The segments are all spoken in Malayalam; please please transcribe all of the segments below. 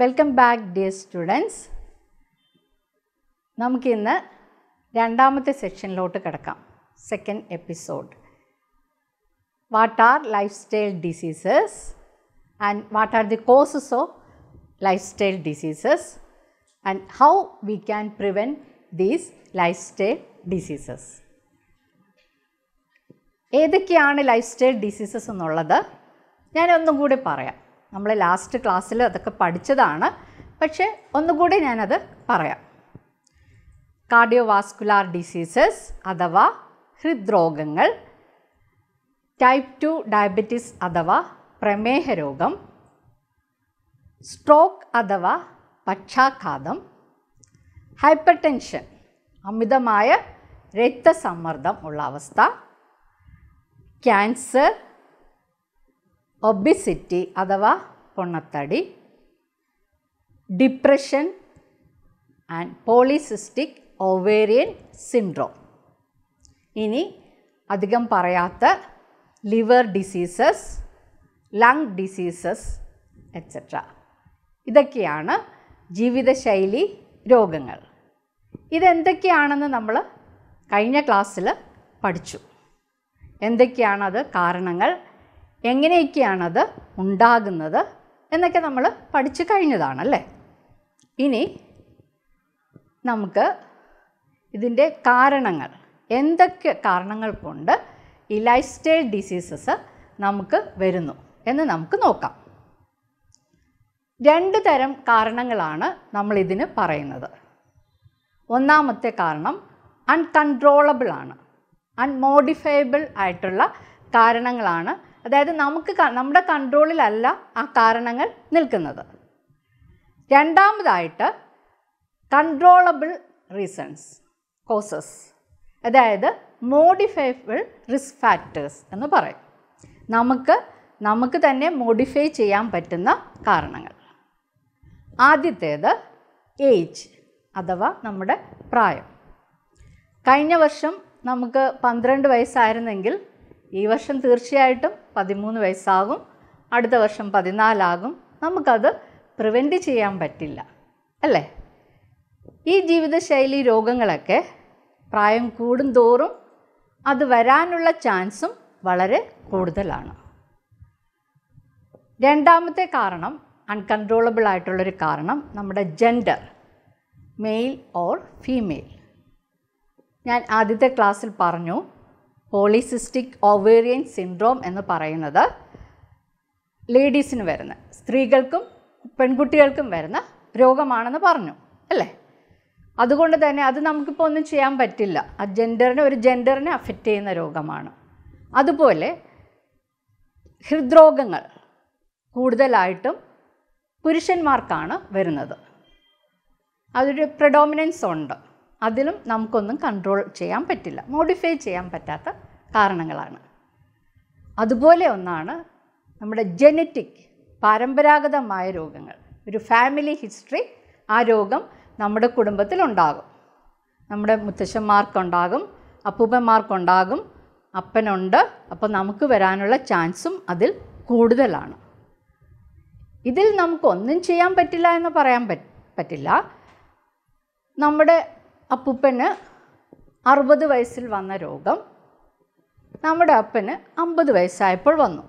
Welcome back dear students. നമുക്ക് ഇന്ന് രണ്ടാമത്തെ സെക്ഷനിലോട്ട് കടക്കാം. Second episode. What are lifestyle diseases and what are the causes of lifestyle diseases and how we can prevent these lifestyle diseases. ഏതൊക്കെയാണ് lifestyle diseases എന്നുള്ളത് ഞാൻ ഒന്നും കൂടി പറയാം. നമ്മൾ ലാസ്റ്റ് ക്ലാസ്സിൽ അതൊക്കെ പഠിച്ചതാണ്. പക്ഷേ ഒന്നുകൂടി ഞാൻ അത് പറയാം. കാർഡിയോവാസ്കുലാർ ഡിസീസസ് അഥവാ ഹൃദ്രോഗങ്ങൾ, ടൈപ്പ് 2 ഡയബറ്റിസ് അഥവാ പ്രമേഹ രോഗം, സ്ട്രോക്ക് അഥവാ പക്ഷാഘാതം, ഹൈപ്പർടെൻഷൻ അമിതമായ രക്തസമ്മർദ്ദം ഉള്ള അവസ്ഥ, ക്യാൻസർ, ഒബിസിറ്റി അഥവാ പൊണ്ണത്തടി, depression and polycystic ovarian syndrome. ഇനി അധികം പറയാത്ത liver diseases, lung diseases etcetera. ഇതൊക്കെയാണ് ജീവിതശൈലി രോഗങ്ങൾ. ഇതെന്തൊക്കെയാണെന്ന് നമ്മൾ കഴിഞ്ഞ ക്ലാസ്സിൽ പഠിച്ചു. എന്തൊക്കെയാണത് കാരണങ്ങൾ, എങ്ങനെയൊക്കെയാണത് ഉണ്ടാകുന്നത് എന്നൊക്കെ നമ്മൾ പഠിച്ചു കഴിഞ്ഞതാണല്ലേ. ഇനി നമുക്ക് ഇതിൻ്റെ കാരണങ്ങൾ, എന്തൊക്കെ കാരണങ്ങൾ കൊണ്ട് ഈ ലൈഫ് സ്റ്റൈൽ ഡിസീസസ് നമുക്ക് വരുന്നു എന്ന് നമുക്ക് നോക്കാം. രണ്ട് തരം കാരണങ്ങളാണ് നമ്മളിതിന് പറയുന്നത്. ഒന്നാമത്തെ കാരണം അൺകൺട്രോളബിൾ ആണ്, അൺമോഡിഫയബിൾ ആയിട്ടുള്ള കാരണങ്ങളാണ്. അതായത് നമ്മുടെ കൺട്രോളിലല്ല ആ കാരണങ്ങൾ നിൽക്കുന്നത്. രണ്ടാമതായിട്ട് കൺട്രോളബിൾ റീസൺസ്, കോസസ്, അതായത് മോഡിഫൈബിൾ റിസ്ക് ഫാക്ടേഴ്സ് എന്ന് പറയും. നമുക്ക് തന്നെ മോഡിഫൈ ചെയ്യാൻ പറ്റുന്ന കാരണങ്ങൾ. ആദ്യത്തേത് ഏജ് അഥവാ നമ്മുടെ പ്രായം. കഴിഞ്ഞ വർഷം നമുക്ക് 12 വയസ്സായിരുന്നെങ്കിൽ ഈ വർഷം തീർച്ചയായിട്ടും 13 വയസ്സാകും, അടുത്ത വർഷം 14 ആകും. നമുക്കത് പ്രിവെൻറ്റ് ചെയ്യാൻ പറ്റില്ല അല്ലേ. ഈ ജീവിതശൈലി രോഗങ്ങളൊക്കെ പ്രായം കൂടുന്തോറും അത് വരാനുള്ള ചാൻസും വളരെ കൂടുതലാണ്. രണ്ടാമത്തെ കാരണം, അൺകൺട്രോളബിൾ ആയിട്ടുള്ളൊരു കാരണം, നമ്മുടെ ജെൻഡർ, മെയിൽ ഓർ ഫീമെയിൽ. ഞാൻ ആദ്യത്തെ ക്ലാസ്സിൽ പറഞ്ഞു, പോളിസിസ്റ്റിക് ഒവേറിയൻ സിൻഡ്രോം എന്ന് പറയുന്നത് ലേഡീസിന് വരുന്ന, സ്ത്രീകൾക്കും പെൺകുട്ടികൾക്കും വരുന്ന രോഗമാണെന്ന് പറഞ്ഞു അല്ലേ. അതുകൊണ്ട് തന്നെ അത് നമുക്കിപ്പോൾ ഒന്നും ചെയ്യാൻ പറ്റില്ല. ആ ജെൻഡറിനെ, ഒരു ജെൻഡറിനെ അഫക്റ്റ് ചെയ്യുന്ന രോഗമാണ്. അതുപോലെ ഹൃദ്രോഗങ്ങൾ കൂടുതലായിട്ടും പുരുഷന്മാർക്കാണ് വരുന്നത്. അതൊരു പ്രഡോമിനൻസ് ഉണ്ട്. അതിലും നമുക്കൊന്നും കൺട്രോൾ ചെയ്യാൻ പറ്റില്ല, മോഡിഫൈ ചെയ്യാൻ പറ്റാത്ത കാരണങ്ങളാണ്. അതുപോലെ ഒന്നാണ് നമ്മുടെ ജെനറ്റിക്, പരമ്പരാഗതമായ രോഗങ്ങൾ. ഒരു ഫാമിലി ഹിസ്റ്ററി, ആ രോഗം നമ്മുടെ കുടുംബത്തിലുണ്ടാകും. നമ്മുടെ മുത്തശ്ശന്മാർക്കുണ്ടാകും, അപ്പൂപ്പന്മാർക്കുണ്ടാകും, അപ്പനുണ്ട്. അപ്പോൾ നമുക്ക് വരാനുള്ള ചാൻസും അതിൽ കൂടുതലാണ്. ഇതിൽ നമുക്കൊന്നും ചെയ്യാൻ പറ്റില്ല എന്ന് പറയാൻ പറ്റില്ല. നമ്മുടെ അപ്പൂപ്പന് 60 വയസ്സിൽ വന്ന രോഗം നമ്മുടെ അപ്പന് 50 വയസ്സായപ്പോൾ വന്നു.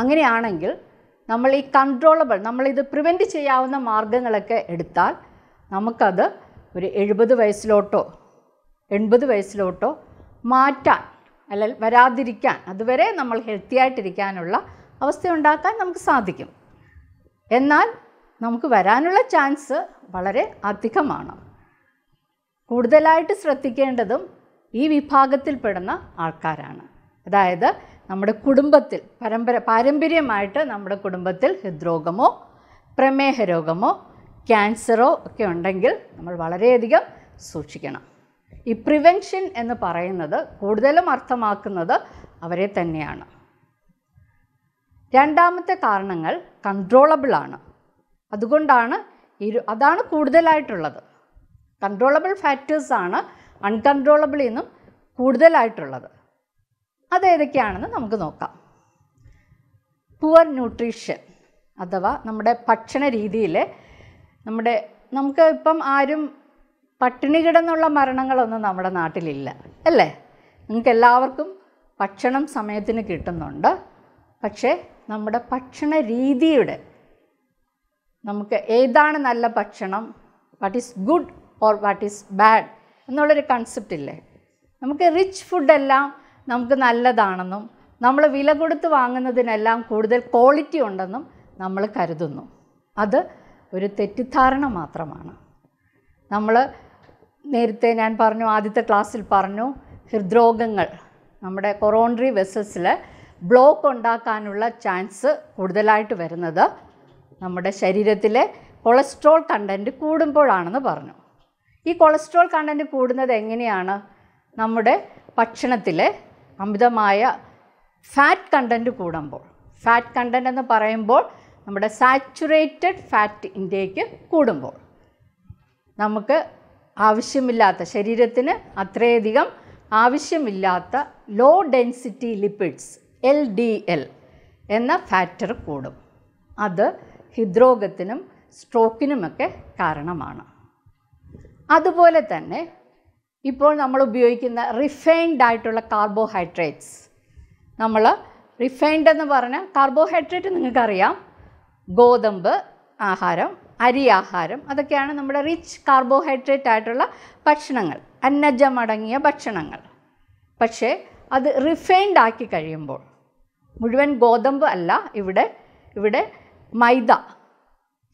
അങ്ങനെയാണെങ്കിൽ നമ്മൾ ഈ കൺട്രോളബിൾ, നമ്മളിത് പ്രിവെൻറ്റ് ചെയ്യാവുന്ന മാർഗങ്ങളൊക്കെ എടുത്താൽ നമുക്കത് ഒരു 70 വയസ്സിലോട്ടോ 80 വയസ്സിലോട്ടോ മാറ്റാൻ, അല്ലെങ്കിൽ വരാതിരിക്കാൻ, അതുവരെ നമ്മൾ ഹെൽത്തി ആയിട്ടിരിക്കാനുള്ള അവസ്ഥ ഉണ്ടാക്കാൻ നമുക്ക് സാധിക്കും. എന്നാൽ നമുക്ക് വരാനുള്ള ചാൻസ് വളരെ അധികമാണ്. കൂടുതലായിട്ട് ശ്രദ്ധിക്കേണ്ടതും ഈ വിഭാഗത്തിൽപ്പെടുന്ന ആൾക്കാരാണ്. അതായത് നമ്മുടെ കുടുംബത്തിൽ പാരമ്പര്യമായിട്ട് നമ്മുടെ കുടുംബത്തിൽ ഹൃദ്രോഗമോ പ്രമേഹ രോഗമോ ക്യാൻസറോ ഒക്കെ ഉണ്ടെങ്കിൽ നമ്മൾ വളരെയധികം സൂക്ഷിക്കണം. ഈ പ്രിവെൻഷൻ എന്ന് പറയുന്നത് കൂടുതലും അർത്ഥമാക്കുന്നത് അവരെ തന്നെയാണ്. രണ്ടാമത്തെ കാരണങ്ങൾ കൺട്രോളബിളാണ്. അതുകൊണ്ടാണ് അതാണ് കൂടുതലായിട്ടുള്ളത്. കൺട്രോളബിൾ ഫാക്ടേഴ്സാണ് അൺകൺട്രോളബിളിൽ നിന്നും കൂടുതലായിട്ടുള്ളത്. അതേതൊക്കെയാണെന്ന് നമുക്ക് നോക്കാം. പുവർ ന്യൂട്രീഷൻ, അഥവാ നമ്മുടെ ഭക്ഷണ രീതിയിൽ നമുക്ക് ഇപ്പം ആരും പട്ടിണി കിടന്നുള്ള മരണങ്ങളൊന്നും നമ്മുടെ നാട്ടിലില്ല അല്ലേ. നിങ്ങൾക്ക് എല്ലാവർക്കും ഭക്ഷണം സമയത്തിന് കിട്ടുന്നുണ്ട്. പക്ഷേ നമ്മുടെ ഭക്ഷണ രീതിയുടെ നമുക്ക് ഏതാണ് നല്ല ഭക്ഷണം, what is good or what is bad എന്നുള്ളൊരു കൺസെപ്റ്റ് ഇല്ലേ. നമുക്ക് റിച്ച് ഫുഡെല്ലാം നമുക്ക് നല്ലതാണെന്നും നമ്മൾ വില കൊടുത്ത് വാങ്ങുന്നതിനെല്ലാം കൂടുതൽ ക്വാളിറ്റി ഉണ്ടെന്നും നമ്മൾ കരുതുന്നു. അത് ഒരു തെറ്റിദ്ധാരണ മാത്രമാണ്. നമ്മൾ നേരത്തെ ഞാൻ പറഞ്ഞു, ആദ്യത്തെ ക്ലാസ്സിൽ പറഞ്ഞു, ഹൃദ്രോഗങ്ങൾ നമ്മുടെ കൊറോണറി വെസൽസിൽ ബ്ലോക്ക് ഉണ്ടാക്കാനുള്ള ചാൻസ് കൂടുതലായിട്ട് വരുന്നത് നമ്മുടെ ശരീരത്തിലെ കൊളസ്ട്രോൾ കണ്ടൻറ്റ് കൂടുമ്പോഴാണെന്ന് പറഞ്ഞു. ഈ കൊളസ്ട്രോൾ കണ്ടൻറ്റ് കൂടുന്നത് എങ്ങനെയാണ്? നമ്മുടെ ഭക്ഷണത്തിലെ അമിതമായ ഫാറ്റ് കണ്ടൻറ്റ് കൂടുമ്പോൾ. ഫാറ്റ് കണ്ടൻറ്റ് എന്ന് പറയുമ്പോൾ നമ്മുടെ സാച്ചുറേറ്റഡ് ഫാറ്റ് ഇൻടേക്ക് കൂടുമ്പോൾ നമുക്ക് ആവശ്യമില്ലാത്ത, ശരീരത്തിന് അത്രയധികം ആവശ്യമില്ലാത്ത ലോ ഡെൻസിറ്റി ലിപ്പിഡ്സ് LDL എന്ന ഫാക്ടർ കൂടും. അത് ഹൃദ്രോഗത്തിനും സ്ട്രോക്കിനുമൊക്കെ കാരണമാണ്. അതുപോലെ തന്നെ ഇപ്പോൾ നമ്മൾ ഉപയോഗിക്കുന്ന റിഫൈൻഡ് ആയിട്ടുള്ള കാർബോഹൈഡ്രേറ്റ്സ്, നമ്മൾ റിഫൈൻഡ് എന്ന് പറഞ്ഞാൽ കാർബോഹൈഡ്രേറ്റ് നിങ്ങൾക്കറിയാം, ഗോതമ്പ് ആഹാരം, അരി ആഹാരം, അതൊക്കെയാണ് നമ്മുടെ റിച്ച് കാർബോഹൈഡ്രേറ്റ് ആയിട്ടുള്ള ഭക്ഷണങ്ങൾ, അന്നജമടങ്ങിയ ഭക്ഷണങ്ങൾ. പക്ഷേ അത് റിഫൈൻഡ് ആക്കി കഴിയുമ്പോൾ മുഴുവൻ ഗോതമ്പ് അല്ല, ഇവിടെ മൈദ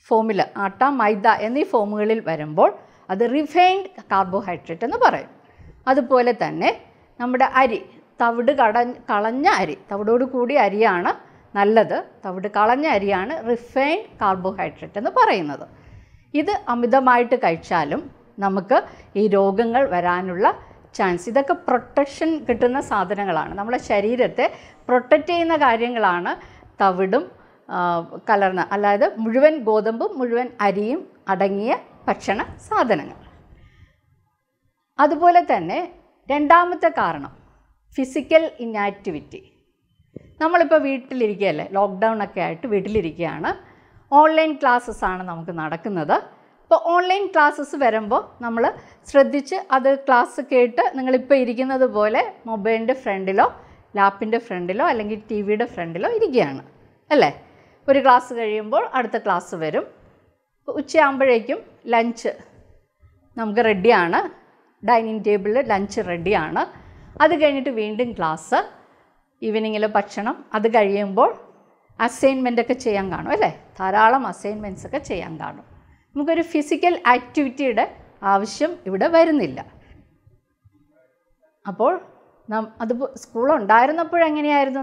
ഫോമിൽ, ആട്ട മൈദ എന്നീ ഫോമുകളിൽ വരുമ്പോൾ അത് റിഫൈൻഡ് കാർബോഹൈഡ്രേറ്റ് എന്ന് പറയും. അതുപോലെ തന്നെ നമ്മുടെ അരി, തവിട് കളഞ്ഞ അരി, തവിടോട് കൂടി അരിയാണ് നല്ലത്, തവിട് കളഞ്ഞ അരിയാണ് റിഫൈൻഡ് കാർബോഹൈഡ്രേറ്റ് എന്ന് പറയുന്നത്. ഇത് അമിതമായിട്ട് കഴിച്ചാലും നമുക്ക് ഈ രോഗങ്ങൾ വരാനുള്ള ചാൻസ്. ഇതൊക്കെ പ്രൊട്ടക്ഷൻ കിട്ടുന്ന സാധനങ്ങളാണ്, നമ്മുടെ ശരീരത്തെ പ്രൊട്ടക്റ്റ് ചെയ്യുന്ന കാര്യങ്ങളാണ് തവിടും കലർന്ന, അതായത് മുഴുവൻ ഗോതമ്പും മുഴുവൻ അരിയും അടങ്ങിയ ഭക്ഷണ സാധനങ്ങൾ. അതുപോലെ തന്നെ രണ്ടാമത്തെ കാരണം ഫിസിക്കൽ ഇനാക്ടിവിറ്റി. നമ്മളിപ്പോൾ വീട്ടിലിരിക്കുകയല്ലേ, ലോക്ക്ഡൗൺ ഒക്കെ ആയിട്ട് വീട്ടിലിരിക്കുകയാണ്, ഓൺലൈൻ ക്ലാസ്സസ് ആണ് നമുക്ക് നടക്കുന്നത്. അപ്പോൾ ഓൺലൈൻ ക്ലാസ്സസ് വരുമ്പോൾ നമ്മൾ ശ്രദ്ധിച്ച് അത് ക്ലാസ് കേട്ട് നിങ്ങളിപ്പോൾ ഇരിക്കുന്നത് പോലെ മൊബൈലിൻ്റെ ഫ്രണ്ടിലോ ലാപ്പിൻ്റെ ഫ്രണ്ടിലോ അല്ലെങ്കിൽ ടി വിയുടെ ഫ്രണ്ടിലോ ഇരിക്കുകയാണ് അല്ലേ. ഒരു ക്ലാസ് കഴിയുമ്പോൾ അടുത്ത ക്ലാസ് വരും, ഉച്ചയാകുമ്പോഴേക്കും ലഞ്ച് നമുക്ക് റെഡിയാണ്, ഡൈനിങ് ടേബിളിൽ ലഞ്ച് റെഡിയാണ്. അത് കഴിഞ്ഞിട്ട് വീണ്ടും ക്ലാസ്, ഈവനിങ്ങിലെ ഭക്ഷണം, അത് കഴിയുമ്പോൾ അസൈൻമെൻറ്റൊക്കെ ചെയ്യാൻ കാണും അല്ലേ, ധാരാളം അസൈൻമെൻറ്റ്സൊക്കെ ചെയ്യാൻ കാണും. നമുക്കൊരു ഫിസിക്കൽ ആക്ടിവിറ്റിയുടെ ആവശ്യം ഇവിടെ വരുന്നില്ല. അപ്പോൾ അത് സ്കൂളുണ്ടായിരുന്നപ്പോഴെങ്ങനെയായിരുന്നു,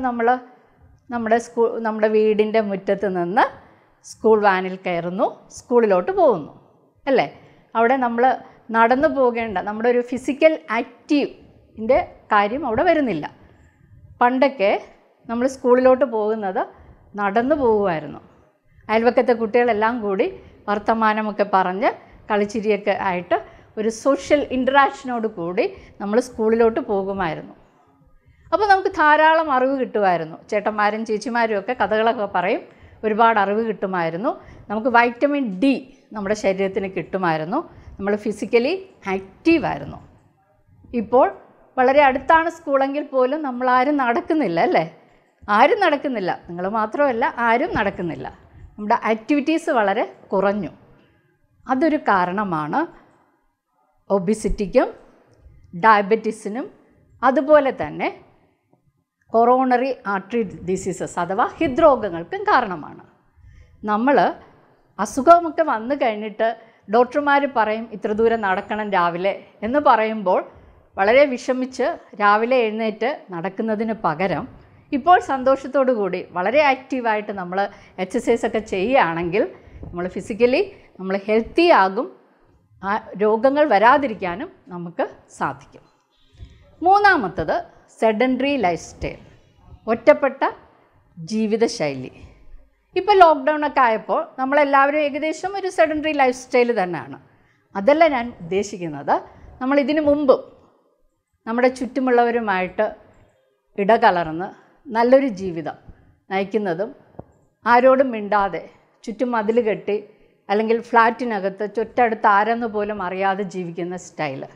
നമ്മുടെ വീടിൻ്റെ മുറ്റത്ത് നിന്ന് സ്കൂൾ വാനിൽ കയറുന്നു, സ്കൂളിലോട്ട് പോകുന്നു അല്ലേ. അവിടെ നമ്മൾ നടന്നു പോകേണ്ട, നമ്മുടെ ഒരു ഫിസിക്കൽ ആക്റ്റീവിൻ്റെ കാര്യം അവിടെ വരുന്നില്ല. പണ്ടൊക്കെ നമ്മൾ സ്കൂളിലോട്ട് പോകുന്നത് നടന്നു പോകുമായിരുന്നു, അയൽവക്കത്തെ കുട്ടികളെല്ലാം കൂടി വർത്തമാനമൊക്കെ പറഞ്ഞ് കളിച്ചിരിയൊക്കെ ആയിട്ട് ഒരു സോഷ്യൽ ഇൻട്രാക്ഷനോട് കൂടി നമ്മൾ സ്കൂളിലോട്ട് പോകുമായിരുന്നു. അപ്പോൾ നമുക്ക് ധാരാളം അറിവ് കിട്ടുമായിരുന്നു, ചേട്ടന്മാരും ചേച്ചിമാരും ഒക്കെ കഥകളൊക്കെ പറയും, ഒരുപാട് അറിവ് കിട്ടുമായിരുന്നു. നമുക്ക് വൈറ്റമിൻ D നമ്മുടെ ശരീരത്തിന് കിട്ടുമായിരുന്നു, നമ്മൾ ഫിസിക്കലി ആക്റ്റീവായിരുന്നു. ഇപ്പോൾ വളരെ അടുത്താണ് സ്കൂളെങ്കിൽ പോലും നമ്മളാരും നടക്കുന്നില്ല അല്ലേ, ആരും നടക്കുന്നില്ല, നിങ്ങൾ മാത്രമല്ല ആരും നടക്കുന്നില്ല, നമ്മുടെ ആക്ടിവിറ്റീസ് വളരെ കുറഞ്ഞു. അതൊരു കാരണമാണ് ഒബിസിറ്റിക്കും ഡയബറ്റീസിനും. അതുപോലെ തന്നെ കൊറോണറി ആർട്ടറി ഡിസീസസ് അഥവാ ഹൃദ്രോഗങ്ങൾക്കും കാരണമാണ്. നമ്മൾ അസുഖമൊക്കെ വന്നു കഴിഞ്ഞിട്ട് ഡോക്ടർമാർ പറയും ഇത്ര ദൂരം നടക്കണം രാവിലെ എന്ന് പറയുമ്പോൾ വളരെ വിഷമിച്ച് രാവിലെ എഴുന്നേറ്റ് നടക്കുന്നതിന് പകരം ഇപ്പോൾ സന്തോഷത്തോടു കൂടി വളരെ ആക്റ്റീവായിട്ട് നമ്മൾ എക്സസൈസൊക്കെ ചെയ്യുകയാണെങ്കിൽ നമ്മൾ ഫിസിക്കലി നമ്മൾ ഹെൽത്തി ആകും, ആ രോഗങ്ങൾ വരാതിരിക്കാനും നമുക്ക് സാധിക്കും. മൂന്നാമത്തേത് സെഡൻഡറി ലൈഫ് സ്റ്റൈൽ, ഒറ്റപ്പെട്ട ജീവിതശൈലി. ഇപ്പോൾ ലോക്ക്ഡൗണൊക്കെ ആയപ്പോൾ നമ്മളെല്ലാവരും ഏകദേശം ഒരു സെഡൻഡറി ലൈഫ് സ്റ്റൈൽ തന്നെയാണ്. അതല്ല ഞാൻ ഉദ്ദേശിക്കുന്നത്, നമ്മളിതിനു മുമ്പ് നമ്മുടെ ചുറ്റുമുള്ളവരുമായിട്ട് ഇടകലർന്ന് നല്ലൊരു ജീവിതം നയിക്കുന്നതും ആരോടും മിണ്ടാതെ ചുറ്റും മതിൽ കെട്ടി അല്ലെങ്കിൽ ഫ്ലാറ്റിനകത്ത് ചുറ്റടുത്ത് ആരെന്ന് പോലും അറിയാതെ ജീവിക്കുന്ന സ്റ്റൈല്.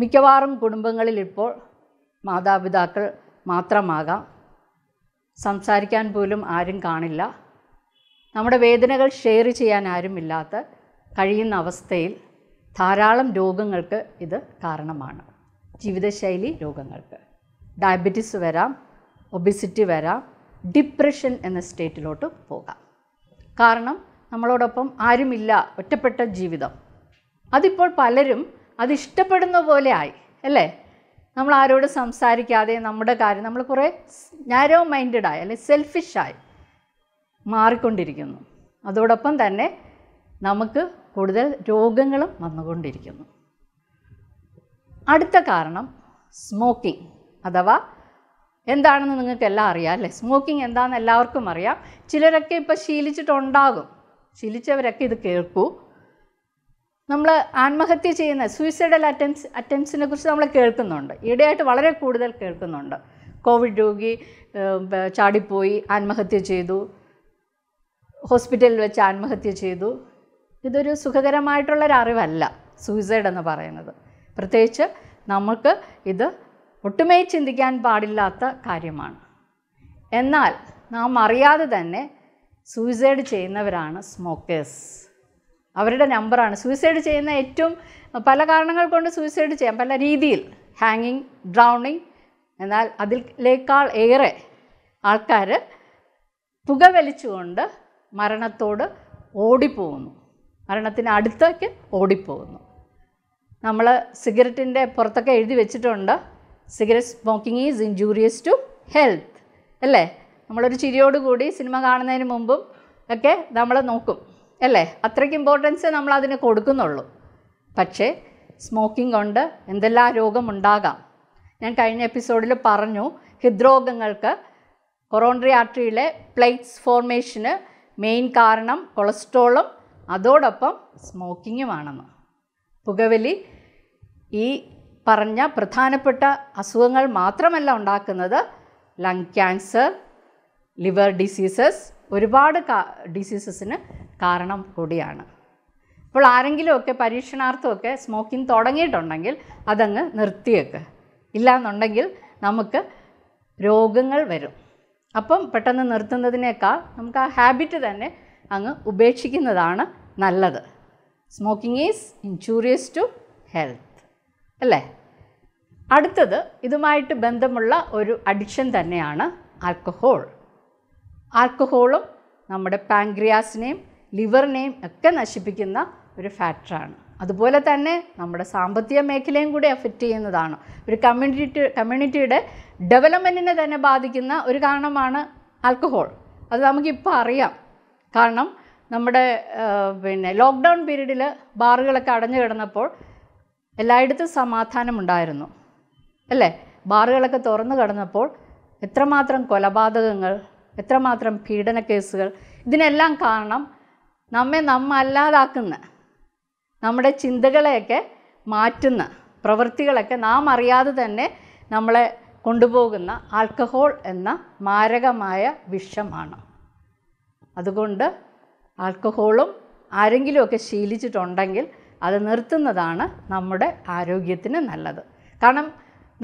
മിക്കവാറും കുടുംബങ്ങളിൽ ഇപ്പോൾ മാതാപിതാക്കൾ മാത്രമാകാം, സംസാരിക്കാൻ പോലും ആരും കാണില്ല, നമ്മുടെ വേദനകൾ ഷെയർ ചെയ്യാൻ ആരുമില്ലാത്ത കഴിയുന്ന അവസ്ഥയിൽ ധാരാളം രോഗങ്ങൾക്ക് ഇത് കാരണമാണ്. ജീവിതശൈലി രോഗങ്ങൾക്ക് ഡയബറ്റിസ് വരാം, ഒബിസിറ്റി വരാം, ഡിപ്രഷൻ എന്ന സ്റ്റേറ്റിലോട്ട് പോകാം. കാരണം നമ്മളോടൊപ്പം ആരുമില്ല, ഒറ്റപ്പെട്ട ജീവിതം. അതിപ്പോൾ പലരും അതിഷ്ടപ്പെടുന്ന പോലെ ആയി അല്ലേ? നമ്മൾ ആരോട് സംസാരിക്കാതെ നമ്മുടെ കാര്യം നമ്മൾ കുറേ നാരോ മൈൻഡഡായി അല്ലെ, സെൽഫിഷായി മാറിക്കൊണ്ടിരിക്കുന്നു. അതോടൊപ്പം തന്നെ നമുക്ക് കൂടുതൽ രോഗങ്ങളും വന്നുകൊണ്ടിരിക്കുന്നു. അടുത്ത കാരണം സ്മോക്കിംഗ് അഥവാ എന്താണെന്ന് നിങ്ങൾക്കെല്ലാം അറിയാം അല്ലേ? സ്മോക്കിംഗ് എന്താണെന്ന് എല്ലാവർക്കും അറിയാം. ചിലരൊക്കെ ഇപ്പോൾ ശീലിച്ചിട്ടുണ്ടാകും, ശീലിച്ചവരൊക്കെ ഇത് കേൾക്കൂ. നമ്മൾ ആത്മഹത്യ ചെയ്യുന്ന സൂയിസൈഡൽ അറ്റംപ്റ്റ്സിനെ കുറിച്ച് നമ്മൾ കേൾക്കുന്നുണ്ട്, ഈയിടെയായിട്ട് വളരെ കൂടുതൽ കേൾക്കുന്നുണ്ട്. കോവിഡ് രോഗി ചാടിപ്പോയി ആത്മഹത്യ ചെയ്തു, ഹോസ്പിറ്റലിൽ വെച്ച് ആത്മഹത്യ ചെയ്തു. ഇതൊരു സുഖകരമായിട്ടുള്ളൊരറിവല്ല സൂയിസൈഡ് എന്ന് പറയുന്നത്. പ്രത്യേകിച്ച് നമുക്ക് ഇത് ഒട്ടുമേ ചിന്തിക്കാൻ പാടില്ലാത്ത കാര്യമാണ്. എന്നാൽ നാം അറിയാതെ തന്നെ സൂയിസൈഡ് ചെയ്യുന്നവരാണ് സ്മോക്കേഴ്സ്. അവരുടെ നമ്പറാണ് സൂയിസൈഡ് ചെയ്യുന്ന ഏറ്റവും പല കാരണങ്ങൾ കൊണ്ട് സൂയിസൈഡ് ചെയ്യാം, പല രീതിയിൽ, ഹാങ്ങിങ്, ഡ്രൗണിങ്. എന്നാൽ അതിലേക്കാൾ ഏറെ ആൾക്കാർ പുകവലിച്ചുകൊണ്ട് മരണത്തോട് ഓടിപ്പോകുന്നു, മരണത്തിന് അടുത്തേക്ക് ഓടിപ്പോകുന്നു. നമ്മൾ സിഗരറ്റിൻ്റെ പുറത്തൊക്കെ എഴുതി വെച്ചിട്ടുണ്ട്, cigarette smoking is injurious to health അല്ലേ? നമ്മളൊരു ചിരിയോടുകൂടി സിനിമ കാണുന്നതിന് മുമ്പും ഒക്കെ നമ്മൾ നോക്കും അല്ലേ? അത്രയ്ക്ക് ഇമ്പോർട്ടൻസ് നമ്മളതിന് കൊടുക്കുന്നുള്ളൂ. പക്ഷേ സ്മോക്കിംഗ് കൊണ്ട് എന്തെല്ലാം രോഗമുണ്ടാകാം. ഞാൻ കഴിഞ്ഞ എപ്പിസോഡിൽ പറഞ്ഞു, ഹൃദ്രോഗങ്ങൾക്ക് കൊറോണറി ആർട്ടറിയിലെ പ്ലേറ്റ്സ് ഫോർമേഷന് മെയിൻ കാരണം കൊളസ്ട്രോളും അതോടൊപ്പം സ്മോക്കിങ്ങുമാണെന്ന്. പുകവലി ഈ പറഞ്ഞ പ്രധാനപ്പെട്ട അസുഖങ്ങൾ മാത്രമല്ല ഉണ്ടാക്കുന്നത്, ലങ് ക്യാൻസർ, ലിവർ ഡിസീസസ്, ഒരുപാട് ഡിസീസസിന് കാരണം കൂടിയാണ്. അപ്പോൾ ആരെങ്കിലുമൊക്കെ പരീക്ഷണാർത്ഥമൊക്കെ സ്മോക്കിംഗ് തുടങ്ങിയിട്ടുണ്ടെങ്കിൽ അതങ്ങ് നിർത്തിയേക്ക്. ഇല്ല എന്നുണ്ടെങ്കിൽ നമുക്ക് രോഗങ്ങൾ വരും. അപ്പം പെട്ടെന്ന് നിർത്തുന്നതിനേക്കാൾ നമുക്ക് ആ ഹാബിറ്റ് തന്നെ അങ്ങ് ഉപേക്ഷിക്കുന്നതാണ് നല്ലത്. Smoking is injurious to health അല്ലേ? അടുത്തത് ഇതുമായിട്ട് ബന്ധമുള്ള ഒരു അഡിക്ഷൻ തന്നെയാണ് ആൽക്കഹോൾ. ആൽക്കഹോളും നമ്മുടെ പാൻക്രിയാസിനെയും ലിവറിനെയും ഒക്കെ നശിപ്പിക്കുന്ന ഒരു ഫാക്ടറാണ്. അതുപോലെ തന്നെ നമ്മുടെ സാമ്പത്തിക മേഖലയും കൂടി എഫക്റ്റ് ചെയ്യുന്നതാണ്. ഒരു കമ്മ്യൂണിറ്റിയുടെ ഡെവലപ്മെൻറ്റിനെ തന്നെ ബാധിക്കുന്ന ഒരു കാരണമാണ് ആൽക്കഹോൾ. അത് നമുക്കിപ്പോൾ അറിയാം. കാരണം നമ്മുടെ ലോക്ക്ഡൗൺ പീരീഡിൽ ബാറുകളൊക്കെ അടഞ്ഞു കിടന്നപ്പോൾ എല്ലായിടത്തും സമാധാനമുണ്ടായിരുന്നു അല്ലേ? ബാറുകളൊക്കെ തുറന്നു കിടന്നപ്പോൾ എത്രമാത്രം കൊലപാതകങ്ങൾ, എത്രമാത്രം പീഡന കേസുകൾ, ഇതിനെല്ലാം കാരണം നമ്മെ നമ്മല്ലാതാക്കുന്ന, നമ്മുടെ ചിന്തകളെയൊക്കെ മാറ്റുന്ന പ്രവൃത്തികളൊക്കെ നാം അറിയാതെ തന്നെ നമ്മളെ കൊണ്ടുപോകുന്ന ആൽക്കഹോൾ എന്ന മാരകമായ വിഷമാണ്. അതുകൊണ്ട് ആൽക്കഹോളും ആരെങ്കിലുമൊക്കെ ശീലിച്ചിട്ടുണ്ടെങ്കിൽ അത് നിർത്തുന്നതാണ് നമ്മുടെ ആരോഗ്യത്തിന് നല്ലത്. കാരണം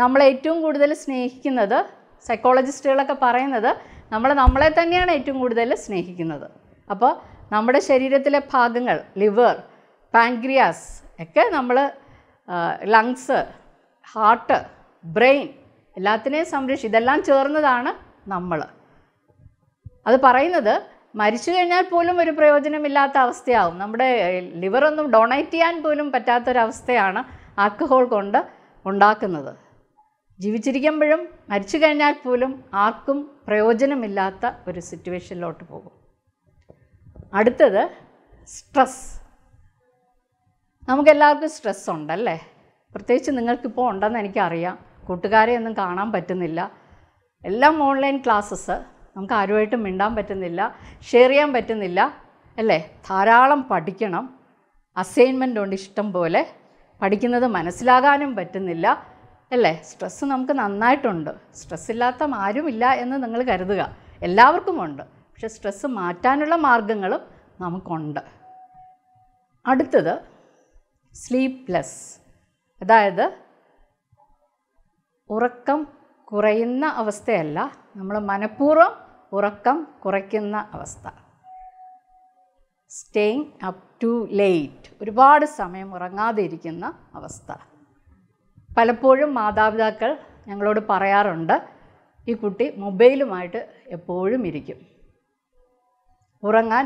നമ്മളേറ്റവും കൂടുതൽ സ്നേഹിക്കുന്നത്, സൈക്കോളജിസ്റ്റുകളൊക്കെ പറയുന്നത്, നമ്മളെ തന്നെയാണ് ഏറ്റവും കൂടുതൽ സ്നേഹിക്കുന്നത്. അപ്പോൾ നമ്മുടെ ശരീരത്തിലെ ഭാഗങ്ങൾ, ലിവർ, പാൻക്രിയാസ് ഒക്കെ, നമ്മൾ ലങ്സ്, ഹാർട്ട്, ബ്രെയിൻ എല്ലാത്തിനെയും ഇതെല്ലാം ചേർന്നതാണ് നമ്മൾ. അത് പറയുന്നത് മരിച്ചു കഴിഞ്ഞാൽ പോലും ഒരു പ്രയോജനമില്ലാത്ത അവസ്ഥയാവും, നമ്മുടെ ലിവറൊന്നും ഡൊണേറ്റ് ചെയ്യാൻ പോലും പറ്റാത്തൊരവസ്ഥയാണ് ആൽക്കഹോൾ കൊണ്ട് ഉണ്ടാക്കുന്നത്. ജീവിച്ചിരിക്കുമ്പോഴും മരിച്ചു കഴിഞ്ഞാൽ പോലും ആർക്കും പ്രയോജനമില്ലാത്ത ഒരു സിറ്റുവേഷനിലോട്ട് പോകും. അടുത്തത് സ്ട്രെസ്. നമുക്കെല്ലാവർക്കും സ്ട്രെസ് ഉണ്ടല്ലേ? പ്രത്യേകിച്ച് നിങ്ങൾക്കിപ്പോൾ ഉണ്ടെന്ന് എനിക്കറിയാം. കൂട്ടുകാരെ ഒന്നും കാണാൻ പറ്റുന്നില്ല, എല്ലാം ഓൺലൈൻ ക്ലാസ്സസ്, നമുക്ക് ആരുമായിട്ടും മിണ്ടാൻ പറ്റുന്നില്ല, ഷെയർ ചെയ്യാൻ പറ്റുന്നില്ല അല്ലേ? ധാരാളം പഠിക്കണം, അസൈൻമെൻ്റ് ഉണ്ട് ഇഷ്ടം പോലെ, പഠിക്കുന്നത് മനസ്സിലാകാനും പറ്റുന്നില്ല അല്ലേ? സ്ട്രെസ്സ് നമുക്ക് നന്നായിട്ടുണ്ട്. സ്ട്രെസ് ഇല്ലാത്ത ആരുമില്ല എന്ന് നിങ്ങൾ കരുതുക, എല്ലാവർക്കും ഉണ്ട്. പക്ഷേ സ്ട്രെസ് മാറ്റാനുള്ള മാർഗ്ഗങ്ങളും നമുക്കുണ്ട്. അടുത്തത് സ്ലീപ്ലെസ്, അതായത് ഉറക്കം കുറയുന്ന അവസ്ഥയല്ല, നമ്മൾ മനഃപൂർവ്വം ഉറക്കം കുറയ്ക്കുന്ന അവസ്ഥ. സ്റ്റേയിങ് അപ്പ് ടു ലേറ്റ്, ഒരുപാട് സമയം ഉറങ്ങാതെ ഇരിക്കുന്ന അവസ്ഥ. പലപ്പോഴും മാതാപിതാക്കൾ ഞങ്ങളോട് പറയാറുണ്ട്, ഈ കുട്ടി മൊബൈലുമായിട്ട് എപ്പോഴും ഇരിക്കും, ഉറങ്ങാൻ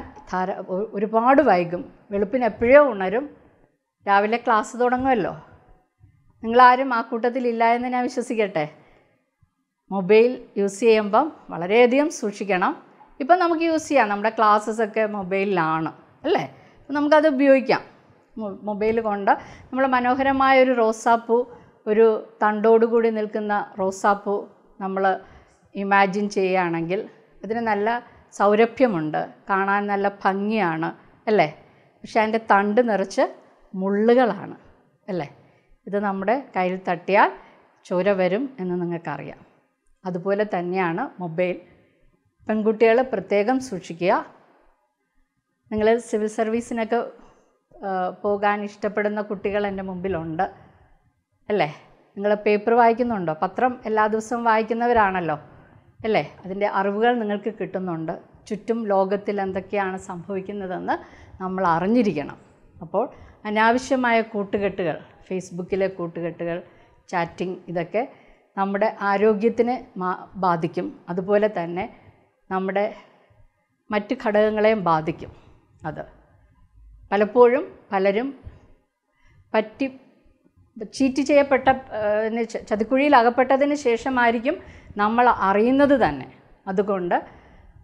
ഒരുപാട് വൈകും, വെളുപ്പിന് എപ്പോഴേ ഉണരും, രാവിലെ ക്ലാസ് തുടങ്ങുമല്ലോ. നിങ്ങളാരും ആ കൂട്ടത്തിലില്ല എന്ന് ഞാൻ വിശ്വസിക്കട്ടെ. മൊബൈൽ യൂസ് ചെയ്യുമ്പം വളരെയധികം സൂക്ഷിക്കണം. ഇപ്പം നമുക്ക് യൂസ് ചെയ്യാം, നമ്മുടെ ക്ലാസ്സസൊക്കെ മൊബൈലിലാണ് അല്ലേ, അപ്പം നമുക്കത് ഉപയോഗിക്കാം. മൊബൈൽ കൊണ്ട് നമ്മൾ മനോഹരമായൊരു റോസാപ്പൂ, ഒരു തണ്ടോടുകൂടി നിൽക്കുന്ന റോസാപ്പൂ നമ്മൾ ഇമാജിൻ ചെയ്യുകയാണെങ്കിൽ അതിന് നല്ല സൗരഭ്യമുണ്ട്, കാണാൻ നല്ല ഭംഗിയാണ് അല്ലേ. പക്ഷേ അതിൻ്റെ തണ്ട് നിറച്ച് മുള്ളുകളാണ് അല്ലേ. ഇത് നമ്മുടെ കയ്യിൽ തട്ടിയാൽ ചോര വരും എന്ന് നിങ്ങൾക്കറിയാം. അതുപോലെ തന്നെയാണ് മൊബൈൽ. പെൺകുട്ടികൾ പ്രത്യേകം സൂക്ഷിക്കുക. നിങ്ങൾ സിവിൽ സർവീസിനൊക്കെ പോകാൻ ഇഷ്ടപ്പെടുന്ന കുട്ടികൾ എൻ്റെ മുമ്പിലുണ്ട് അല്ലേ. നിങ്ങൾ പേപ്പർ വായിക്കുന്നുണ്ടോ? പത്രം എല്ലാ ദിവസവും വായിക്കുന്നവരാണല്ലോ അല്ലേ. അതിൻ്റെ അറിവുകൾ നിങ്ങൾക്ക് കിട്ടുന്നുണ്ട്. ചുറ്റും ലോകത്തിൽ എന്തൊക്കെയാണ് സംഭവിക്കുന്നതെന്ന് നമ്മൾ അറിഞ്ഞിരിക്കണം. അപ്പോൾ അനാവശ്യമായ കൂട്ടുകെട്ടുകൾ, ഫേസ്ബുക്കിലെ കൂട്ടുകെട്ടുകൾ, ചാറ്റിംഗ്, ഇതൊക്കെ നമ്മുടെ ആരോഗ്യത്തിന് ബാധിക്കും. അതുപോലെ തന്നെ നമ്മുടെ മറ്റ് ഘടകങ്ങളെയും ബാധിക്കും. അത് പലപ്പോഴും പലരും ചീറ്റ് ചെയ്യപ്പെട്ട, ചതിക്കുഴിയിൽ അകപ്പെട്ടതിന് ശേഷമായിരിക്കും നമ്മൾ അറിയുന്നത് തന്നെ. അതുകൊണ്ട്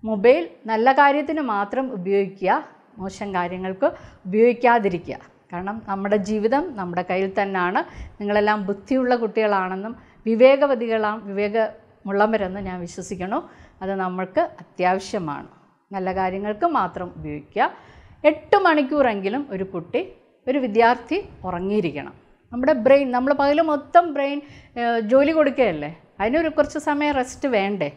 മൊബൈൽ നല്ല കാര്യത്തിന് മാത്രം ഉപയോഗിക്കുക, മോശം കാര്യങ്ങൾക്ക് ഉപയോഗിക്കാതിരിക്കുക. കാരണം നമ്മുടെ ജീവിതം നമ്മുടെ കയ്യിൽ തന്നെയാണ്. നിങ്ങളെല്ലാം ബുദ്ധിയുള്ള കുട്ടികളാണെന്നും വിവേകമുള്ളവരെന്നും ഞാൻ വിശ്വസിക്കുന്നു. അത് നമ്മൾക്ക് അത്യാവശ്യമാണ്. നല്ല കാര്യങ്ങൾക്ക് മാത്രം ഉപയോഗിക്കുക. 8 മണിക്കൂറെങ്കിലും ഒരു കുട്ടി, ഒരു വിദ്യാർത്ഥി ഉറങ്ങിയിരിക്കണം. നമ്മുടെ ബ്രെയിൻ, നമ്മൾ പകൽ മൊത്തം ബ്രെയിൻ ജോലി കൊടുക്കുകയല്ലേ, അതിനൊരു കുറച്ച് സമയം റെസ്റ്റ് വേണ്ടേ.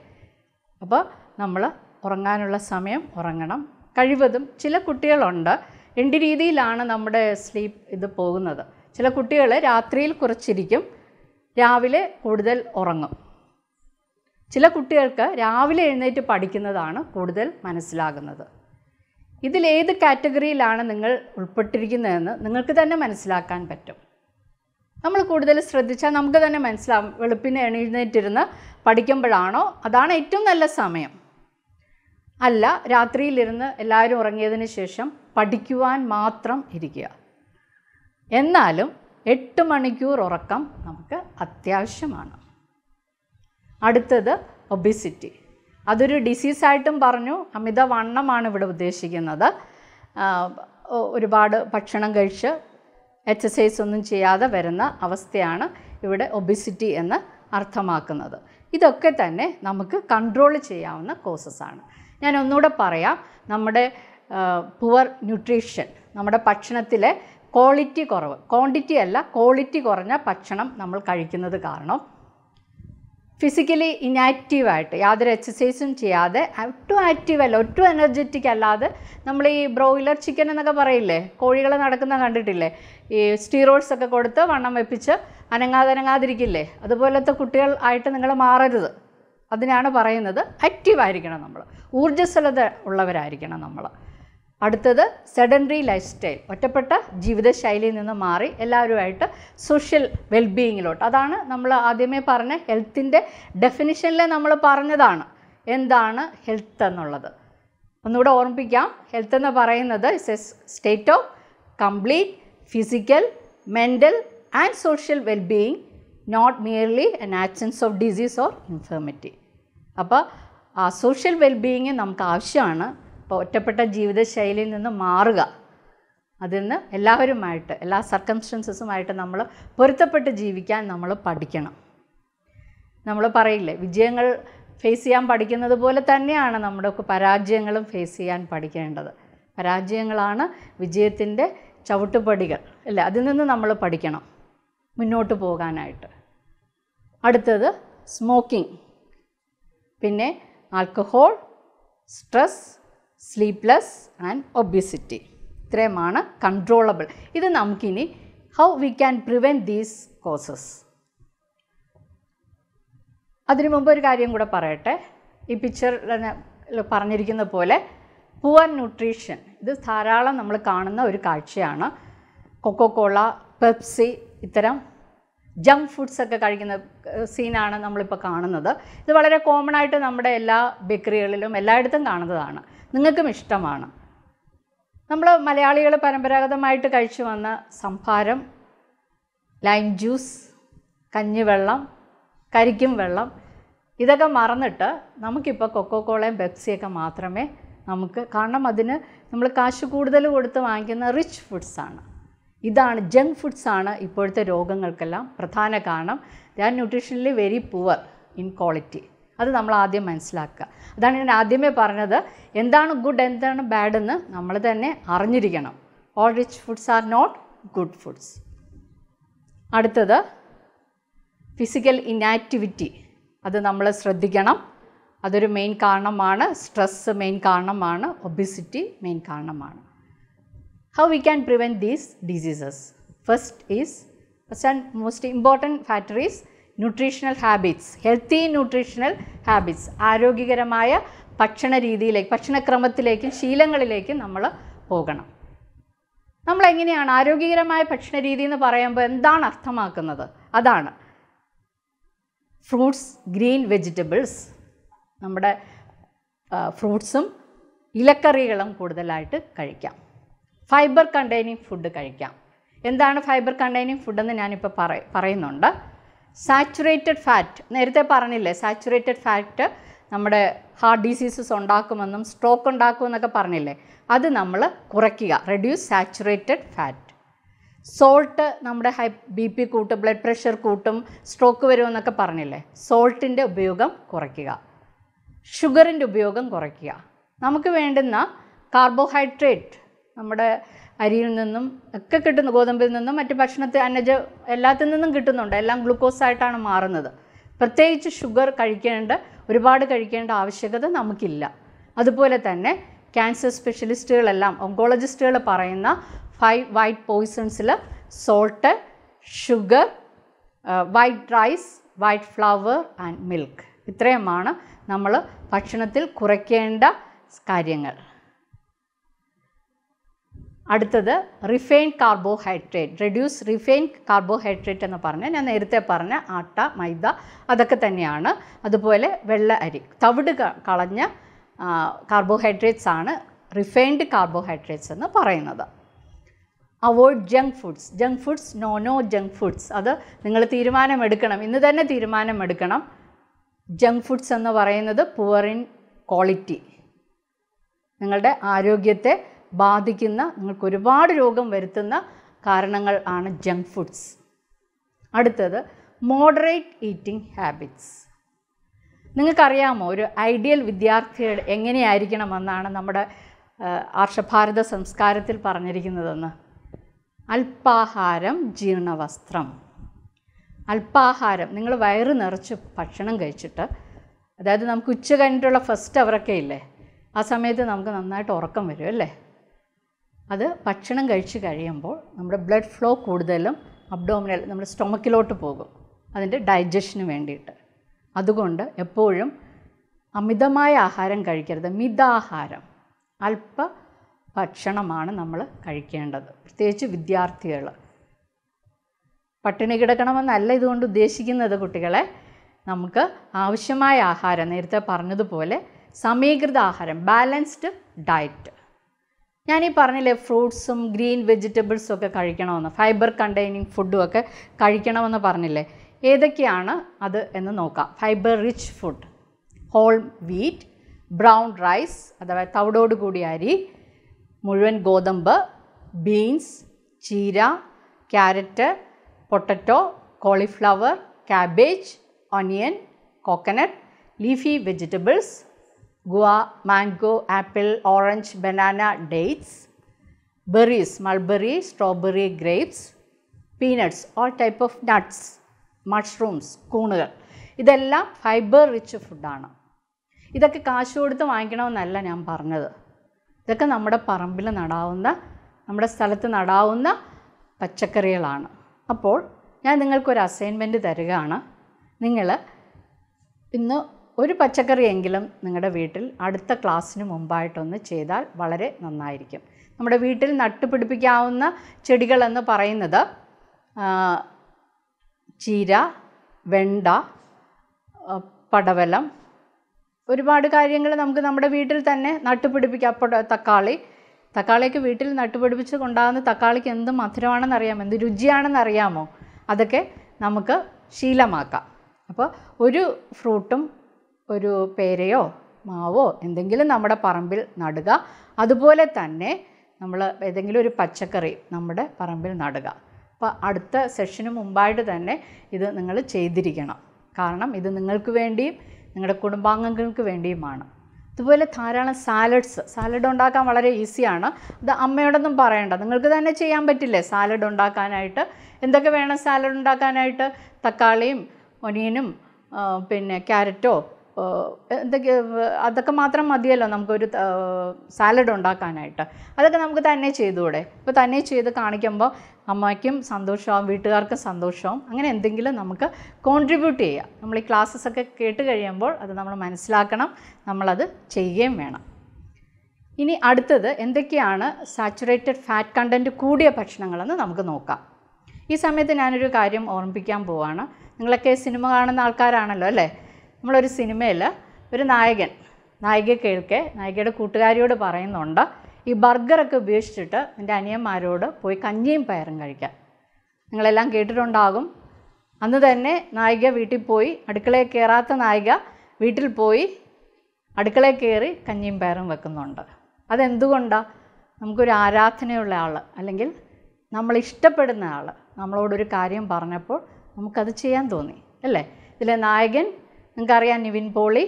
അപ്പോൾ നമ്മൾ ഉറങ്ങാനുള്ള സമയം ഉറങ്ങണം. കഴിവതും ചില കുട്ടികളുണ്ട്, രണ്ട് രീതിയിലാണ് നമ്മുടെ സ്ലീപ്പ് ഇത് പോകുന്നത്. ചില കുട്ടികൾ രാത്രിയിൽ കുറച്ചിരിക്കും, രാവിലെ കൂടുതൽ ഉറങ്ങും. ചില കുട്ടികൾക്ക് രാവിലെ എഴുന്നേറ്റ് പഠിക്കുന്നതാണ് കൂടുതൽ മനസ്സിലാകുന്നത്. ഇതിലേത് കാറ്റഗറിയിലാണ് നിങ്ങൾ ഉൾപ്പെട്ടിരിക്കുന്നതെന്ന് നിങ്ങൾക്ക് തന്നെ മനസ്സിലാക്കാൻ പറ്റും. നമ്മൾ കൂടുതൽ ശ്രദ്ധിച്ചാൽ നമുക്ക് തന്നെ മനസ്സിലാവും. വെളുപ്പിന് എഴുന്നേറ്റിരുന്ന് പഠിക്കുമ്പോഴാണോ അതാണ് ഏറ്റവും നല്ല സമയം? അല്ല, രാത്രിയിലിരുന്ന് എല്ലാവരും ഉറങ്ങിയതിന് ശേഷം പഠിക്കുവാൻ മാത്രം ഇരിക്കുക. എന്നാലും 8 മണിക്കൂർ ഉറക്കം നമുക്ക് അത്യാവശ്യമാണ്. അടുത്തത് ഒബിസിറ്റി. അതൊരു ഡിസീസായിട്ടും പറഞ്ഞു. അമിതവണ്ണമാണ് ഇവിടെ ഉദ്ദേശിക്കുന്നത്. ഒരുപാട് ഭക്ഷണം കഴിച്ച് എക്സസൈസ് ഒന്നും ചെയ്യാതെ വരുന്ന അവസ്ഥയാണ് ഇവിടെ ഒബിസിറ്റി എന്ന് അർത്ഥമാക്കുന്നത്. ഇതൊക്കെ തന്നെ നമുക്ക് കൺട്രോൾ ചെയ്യാവുന്ന കോസസാണ്. ഞാൻ ഒന്നുകൂടെ പറയാം. നമ്മുടെ പുവർ ന്യൂട്രീഷൻ, നമ്മുടെ ഭക്ഷണത്തിലെ ക്വാളിറ്റി കുറവ്, ക്വാണ്ടിറ്റി അല്ല ക്വാളിറ്റി കുറഞ്ഞ ഭക്ഷണം നമ്മൾ കഴിക്കുന്നത് കാരണം, ഫിസിക്കലി ഇനാക്റ്റീവായിട്ട് യാതൊരു എക്സസൈസും ചെയ്യാതെ, ഒട്ടും ആക്റ്റീവല്ല, ഒട്ടും എനർജറ്റിക് അല്ലാതെ, നമ്മൾ ഈ ബ്രോയിലർ ചിക്കൻ എന്നൊക്കെ പറയില്ലേ, കോഴികൾ നടക്കുന്ന കണ്ടിട്ടില്ലേ, ഈ സ്റ്റീറോയിഡ്സൊക്കെ കൊടുത്ത് വണ്ണം വെപ്പിച്ച് അനങ്ങാതിരിക്കില്ലേ, അതുപോലത്തെ കുട്ടികൾ ആയിട്ട് നിങ്ങൾ മാറരുത്. അതിനാണ് പറയുന്നത് ആക്റ്റീവായിരിക്കണം നമ്മൾ, ഊർജ്ജസ്വലത ഉള്ളവരായിരിക്കണം നമ്മൾ. അടുത്തത് സെഡൻഡറി ലൈഫ് സ്റ്റൈൽ, ഒറ്റപ്പെട്ട ജീവിതശൈലിയിൽ നിന്ന് മാറി എല്ലാവരുമായിട്ട് സോഷ്യൽ വെൽബീയിങ്ങിലോട്ട്. അതാണ് നമ്മൾ ആദ്യമേ പറഞ്ഞ ഹെൽത്തിൻ്റെ ഡെഫിനിഷനിൽ നമ്മൾ പറഞ്ഞതാണ് എന്താണ് ഹെൽത്ത് എന്നുള്ളത്. ഒന്നുകൂടെ ഓർമ്മിപ്പിക്കാം. ഹെൽത്ത് എന്ന് പറയുന്നത് it's a state of complete physical, mental and social wellbeing, not merely an absence of disease or infirmity. അപ്പോൾ ആ സോഷ്യൽ വെൽബീയിങ് നമുക്ക് ആവശ്യമാണ്. അപ്പോൾ ഒറ്റപ്പെട്ട ജീവിതശൈലിയിൽ നിന്ന് മാറുക, അതിൽ നിന്ന് എല്ലാവരുമായിട്ട്, എല്ലാ സർക്കംസ്റ്റൻസസുമായിട്ട് നമ്മൾ പൊരുത്തപ്പെട്ട് ജീവിക്കാൻ നമ്മൾ പഠിക്കണം. നമ്മൾ പറയില്ലേ, വിജയങ്ങൾ ഫേസ് ചെയ്യാൻ പഠിക്കുന്നത് പോലെ തന്നെയാണ് നമ്മുടെ പരാജയങ്ങളും ഫേസ് ചെയ്യാൻ പഠിക്കേണ്ടത്. പരാജയങ്ങളാണ് വിജയത്തിൻ്റെ ചവിട്ടുപടികൾ അല്ലേ, അതിൽ നിന്ന് നമ്മൾ പഠിക്കണം മുന്നോട്ട് പോകാനായിട്ട്. അടുത്തത് സ്മോക്കിംഗ്, പിന്നെ alcohol, stress, sleepless and obesity. Three controllable. This is how we can prevent these causes. That is why this picture is poor nutrition. This is the Coca-Cola, Pepsi, etc. Junk foods are seen. This is very common in our bakery. We have Malayali lime juice, kanji vellam, karikum vellam. This is the Coca-Cola and Pepsi. We rich foods. These are junk foods that they are nutritionally very poor in quality. That is what we have to do. That is what we have to. All rich foods are not good foods. That is physical inactivity. That is what we have to do. That is the main cause. Stress is main cause. Obesity is main cause. How we can prevent these diseases? First and most important factor is nutritional habits, healthy nutritional habits. Arogigaramaya, pachana reedi like pachana kramathilekkum sheelangalilekkum nammal poganam. Nammal enganeyana arogigaramaya pachana reedi ennu parayumbo endana arthamakkunnathu? Adana fruits, green vegetables, nammade fruitsum ilakarigalum koodudalayittu kazhikkam. Fiber containing food കഴിക്കാം. എന്താണ് fiber containing food എന്ന് ഞാൻ ഇപ്പോൾ പറയുന്നുണ്ട്. Saturated fat നേരത്തെ പറഞ്ഞില്ലേ, saturated fat നമ്മുടെ heart diseases ഉണ്ടാക്കുമെന്നും stroke ഉണ്ടാക്കുമെന്നൊക്കെ പറഞ്ഞില്ലേ, അത് നമ്മൾ കുറയ്ക്കുക. Reduce saturated fat. Salt നമ്മുടെ BP കൂട്ടും, blood pressure കൂട്ടും, stroke വരുമെന്നൊക്കെ പറഞ്ഞില്ലേ, saltന്റെ ഉപയോഗം കുറയ്ക്കുക. Sugarന്റെ ഉപയോഗം കുറയ്ക്കുക. നമുക്ക് വേണ്ടുന്ന carbohydrate നമ്മുടെ അരിയിൽ നിന്നും ഒക്കെ കിട്ടുന്ന ഗോതമ്പിൽ നിന്നും മറ്റു ഭക്ഷണത്തിൽ അന്നജ എല്ലാത്തിൽ നിന്നും കിട്ടുന്നുണ്ട്. എല്ലാം ഗ്ലൂക്കോസ് ആയിട്ടാണ് മാറുന്നത്. പ്രത്യേകിച്ച് ഷുഗർ ഒരുപാട് കഴിക്കേണ്ട ആവശ്യകത നമുക്കില്ല. അതുപോലെ തന്നെ ക്യാൻസർ സ്പെഷ്യലിസ്റ്റുകളെല്ലാം ഓങ്കോളജിസ്റ്റുകൾ പറയുന്ന 5 വൈറ്റ് പോയിസൺസിൽ salt, sugar, white rice, white flour and milk. ഇത്രയുമാണ് നമ്മൾ ഭക്ഷണത്തിൽ കുറയ്ക്കേണ്ട കാര്യങ്ങൾ. അടുത്തത് refined carbohydrate, reduce refined carbohydrate എന്ന് പറഞ്ഞാൽ ഞാൻ നേരത്തെ പറഞ്ഞ ആട്ട, മൈദ അതൊക്കെ തന്നെയാണ്. അതുപോലെ വെള്ള അരി, തവിട് കളഞ്ഞ കാർബോഹൈഡ്രേറ്റ്സ് ആണ് റിഫൈൻഡ് കാർബോഹൈഡ്രേറ്റ്സ് എന്ന് പറയുന്നത്. Avoid junk foods, no junk foods. അത് നിങ്ങൾ തീരുമാനമെടുക്കണം, ഇന്ന് തന്നെ തീരുമാനമെടുക്കണം. ജങ്ക് ഫുഡ്സ് എന്ന് പറയുന്നത് പൂവർ ഇൻ ക്വാളിറ്റി, നിങ്ങളുടെ ആരോഗ്യത്തെ ബാധിക്കുന്ന, നിങ്ങൾക്ക് ഒരുപാട് രോഗം വരുത്തുന്ന കാരണങ്ങൾ ആണ് ജങ്ക് ഫുഡ്സ്. അടുത്തത് മോഡറേറ്റ് ഈറ്റിംഗ് ഹാബിറ്റ്സ്. നിങ്ങൾക്കറിയാമോ ഒരു ഐഡിയൽ വിദ്യാർത്ഥി എങ്ങനെയായിരിക്കണമെന്നാണ് നമ്മുടെ ആർഷഭാരത സംസ്കാരത്തിൽ പറഞ്ഞിരിക്കുന്നതെന്ന്? അല്പാഹാരം ജീർണവസ്ത്രം. അല്പാഹാരം, നിങ്ങൾ വയറ് നിറച്ച് ഭക്ഷണം കഴിച്ചിട്ട്, അതായത് നമുക്ക് ഉച്ച കഴിഞ്ഞിട്ടുള്ള ഫസ്റ്റ് അവരൊക്കെ ഇല്ലേ, ആ സമയത്ത് നമുക്ക് നന്നായിട്ട് ഉറക്കം വരും അല്ലേ. അത് ഭക്ഷണം കഴിച്ച് കഴിയുമ്പോൾ നമ്മുടെ ബ്ലഡ് ഫ്ലോ കൂടുതലും അബ്ഡോമിനൽ, നമ്മുടെ സ്റ്റൊമക്കിലോട്ട് പോകും, അതിൻ്റെ ഡൈജഷന് വേണ്ടിയിട്ട്. അതുകൊണ്ട് എപ്പോഴും അമിതമായ ആഹാരം കഴിക്കരുത്, മിതാഹാരം, അല്പ ഭക്ഷണമാണ് നമ്മൾ കഴിക്കേണ്ടത്. പ്രത്യേകിച്ച് വിദ്യാർത്ഥികൾ പട്ടിണി കിടക്കണമെന്നല്ല ഇതുകൊണ്ട് ഉദ്ദേശിക്കുന്നത് കുട്ടികളെ. നമുക്ക് ആവശ്യമായ ആഹാരം, നേരത്തെ പറഞ്ഞതുപോലെ സമീകൃത ആഹാരം, ബാലൻസ്ഡ് ഡയറ്റ്. ഞാനീ പറഞ്ഞില്ലേ ഫ്രൂട്ട്സും ഗ്രീൻ വെജിറ്റബിൾസും ഒക്കെ കഴിക്കണമെന്ന്, ഫൈബർ കണ്ടെയ്നിങ് ഫുഡും ഒക്കെ കഴിക്കണമെന്ന് പറഞ്ഞില്ലേ. ഏതൊക്കെയാണ് അത് എന്ന് നോക്കാം. Fibre rich food, whole wheat, brown rice അഥവാ തവിടോട് കൂടിയ അരി, മുഴുവൻ ഗോതമ്പ്, ബീൻസ്, ചീര, carrot, potato, cauliflower, cabbage, onion, coconut, leafy vegetables, guava, mango, apple, orange, banana, dates, berries, mulberry, strawberry, grapes, peanuts, all type of nuts, mushrooms, കൂണുകൾ. ഇതെല്ലാം ഫൈബർ റിച്ച് ഫുഡാണ്. ഇതൊക്കെ കാശ് കൊടുത്ത് വാങ്ങിക്കണമെന്നല്ല ഞാൻ പറഞ്ഞത്. ഇതൊക്കെ നമ്മുടെ പറമ്പിൽ നടാവുന്ന, നമ്മുടെ സ്ഥലത്ത് നടാവുന്ന പച്ചക്കറികളാണ്. അപ്പോൾ ഞാൻ നിങ്ങൾക്കൊരു അസൈൻമെൻറ്റ് തരികയാണ്. നിങ്ങൾ ഇന്ന് ഒരു പച്ചക്കറിയെങ്കിലും നിങ്ങളുടെ വീട്ടിൽ അടുത്ത ക്ലാസ്സിന് മുമ്പായിട്ടൊന്ന് ചെയ്താൽ വളരെ നന്നായിരിക്കും. നമ്മുടെ വീട്ടിൽ നട്ടുപിടിപ്പിക്കാവുന്ന ചെടികളെന്ന് പറയുന്നത് ചീര, വെണ്ട, പടവലം, ഒരുപാട് കാര്യങ്ങൾ നമുക്ക് നമ്മുടെ വീട്ടിൽ തന്നെ നട്ടുപിടിപ്പിക്കാം. തക്കാളി, തക്കാളിക്ക് വീട്ടിൽ നട്ടുപിടിപ്പിച്ച് കൊണ്ടാകുന്ന തക്കാളിക്ക് എന്ത് മധുരമാണെന്നറിയാമോ, എന്ത് രുചിയാണെന്നറിയാമോ, അതൊക്കെ നമുക്ക് ശീലമാക്കാം. അപ്പോൾ ഒരു ഫ്രൂട്ടും ഒരു പേരയോ മാവോ എന്തെങ്കിലും നമ്മുടെ പറമ്പിൽ നടുക. അതുപോലെ തന്നെ നമ്മൾ ഏതെങ്കിലും ഒരു പച്ചക്കറി നമ്മുടെ പറമ്പിൽ നടുക. അപ്പോൾ അടുത്ത സെഷന് മുമ്പായിട്ട് തന്നെ ഇത് നിങ്ങൾ ചെയ്തിരിക്കണം. കാരണം ഇത് നിങ്ങൾക്ക് വേണ്ടിയും നിങ്ങളുടെ കുടുംബാംഗങ്ങൾക്ക് വേണ്ടിയുമാണ്. അതുപോലെ ധാരാളം സാലഡ് ഉണ്ടാക്കാൻ വളരെ ഈസിയാണ്. ഇത് അമ്മയോടൊന്നും പറയണ്ട, നിങ്ങൾക്ക് തന്നെ ചെയ്യാൻ പറ്റില്ലേ സാലഡ് ഉണ്ടാക്കാനായിട്ട്. എന്തൊക്കെ വേണം സാലഡ് ഉണ്ടാക്കാനായിട്ട്? തക്കാളിയും ഒനിയനും പിന്നെ ക്യാരറ്റോ എന്തൊക്കെ, അതൊക്കെ മാത്രം മതിയല്ലോ നമുക്കൊരു സാലഡ് ഉണ്ടാക്കാനായിട്ട്. അതൊക്കെ നമുക്ക് തന്നെ ചെയ്തുകൂടെ? ഇപ്പോൾ തന്നെ ചെയ്ത് കാണിക്കുമ്പോൾ അമ്മയ്ക്കും സന്തോഷമാവും, വീട്ടുകാർക്കും സന്തോഷമാവും. അങ്ങനെ എന്തെങ്കിലും നമുക്ക് കോൺട്രിബ്യൂട്ട് ചെയ്യാം. നമ്മൾ ഈ ക്ലാസ്സസൊക്കെ കേട്ട് കഴിയുമ്പോൾ അത് നമ്മൾ മനസ്സിലാക്കണം, നമ്മളത് ചെയ്യുകയും വേണം. ഇനി അടുത്തത് എന്തൊക്കെയാണ് സാച്ചുറേറ്റഡ് ഫാറ്റ് കണ്ടൻറ്റ് കൂടിയ ഭക്ഷണങ്ങളെന്ന് നമുക്ക് നോക്കാം. ഈ സമയത്ത് ഞാനൊരു കാര്യം ഓർമ്മിപ്പിക്കാൻ പോവാണ്. നിങ്ങളൊക്കെ സിനിമ കാണുന്ന ആൾക്കാരാണല്ലോ അല്ലേ. നമ്മളൊരു സിനിമയിൽ ഒരു നായികയുടെ കൂട്ടുകാരിയോട് പറയുന്നുണ്ട്, ഈ ബർഗറൊക്കെ ഉപേക്ഷിച്ചിട്ട് എൻ്റെ അനിയന്മാരോട് പോയി കഞ്ഞിയും പയറും കഴിക്കാം. നിങ്ങളെല്ലാം കേട്ടിട്ടുണ്ടാകും. അന്ന് തന്നെ നായിക വീട്ടിൽ പോയി, അടുക്കളയിൽ കയറാത്ത നായിക വീട്ടിൽ പോയി അടുക്കളയിൽ കയറി കഞ്ഞിയും പയറും വെക്കുന്നുണ്ട്. അതെന്തുകൊണ്ടാണ്? നമുക്കൊരു ആരാധനയുള്ള ആൾ, അല്ലെങ്കിൽ നമ്മളിഷ്ടപ്പെടുന്ന ആൾ നമ്മളോടൊരു കാര്യം പറഞ്ഞപ്പോൾ നമുക്കത് ചെയ്യാൻ തോന്നി അല്ലേ. ഇതിലെ നായകൻ നിങ്ങൾക്കറിയാം, നിവിൻ പോളി,